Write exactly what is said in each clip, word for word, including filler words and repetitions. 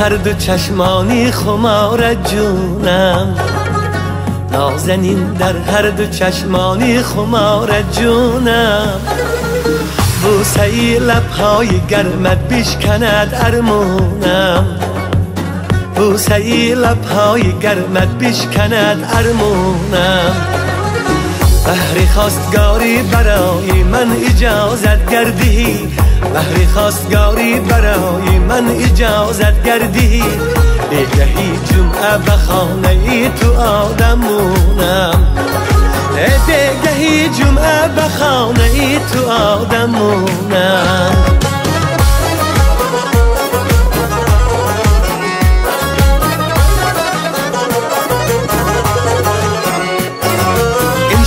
هر دو چشمانی خمار جونم، نازنین در هر دو چشمانی خمار جونم. بوسه لبهای گرمت بیشکند ارمونم، بوسه لبهای گرمت بیشکند ارمونم. بهر خواستگاری برای من اجازت گردی، بهر خواستگاری برای من اجازت گردی. بگهی جمعه به خانه ای تو آدم مونم، بگهی جمعه به خانه ای تو آدم مونم.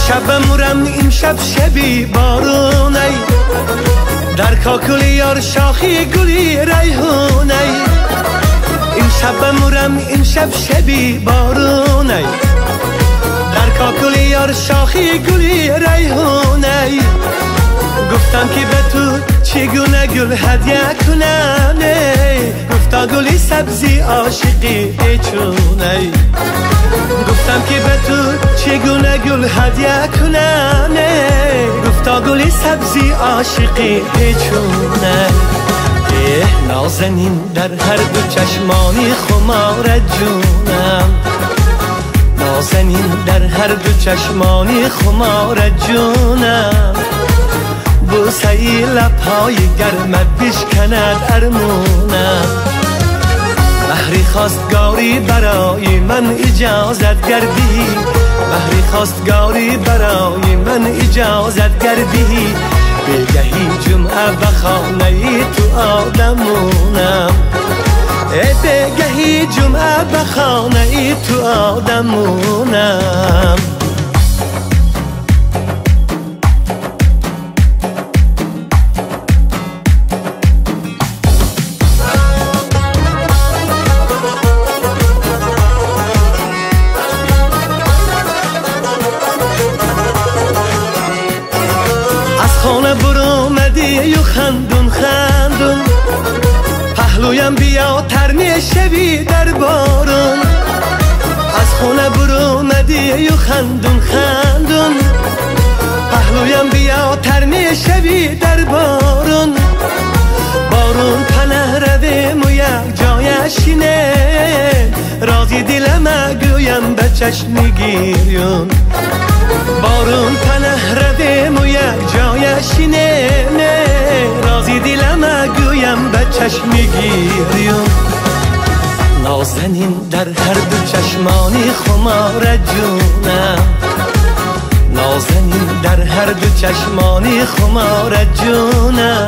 شب مورم این شب شبی بارونی، در کاکل یار شاخی گلی ریحونی. این شب مورم این شب شبی بارونی، در کاکل یار شاخی گلی ریحونی. گفتم که به تو چگونه گل هدیه کنم، گفتا گلی سبزی عاشقی بچونی. گفتم که به تو چگونه گل هدیه کنم، گفتا گلی سبزی عاشقی بچونی. ای نازنین در هر دو چشمانی خمار جونم، نازنین در هر دو چشمانی خمار جونم. بوسه لبهای گرمت بیشکند ارمونم، بهر خواستگاری برای من اجازت گردی، بهر خواستگاری برای من اجازت گردی. بگهی جمعه به خانه ای تو آدمونم، بگهی جمعه به خانه ای تو آدمونم. خانه برآمدی یو خندون خندون، پهلویم بیا ترمی شوی در بارون. از خانه برآمدی یو خندون خندون، پهلویم بیا ترمی شوی در بارون. بارون پنه رویم و یک جایشینه، رازی دلم گویم به چشم گیریون. بارون پنه رویم و یک جایشینه، رازی دلم گویم به چشم گیریون. نازنین در هر دو چشمانی خمار جونم، نازنین در هر دو چشمانی خمار جونم.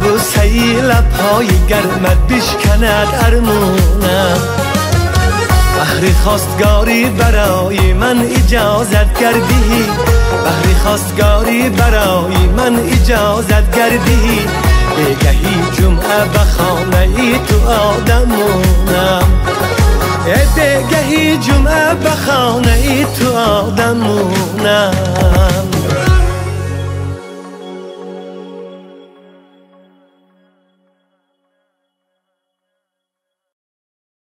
بوسه لبهای گرمت بیشکند ارمونم، بهر خواستگاری برای من اجازت گردی، بهر خواستگاری برای من اجازت گردی. بگهی جمعه به خانه ای تو آدمونم، بگهی جمعه به خانه ای تو آدمونم.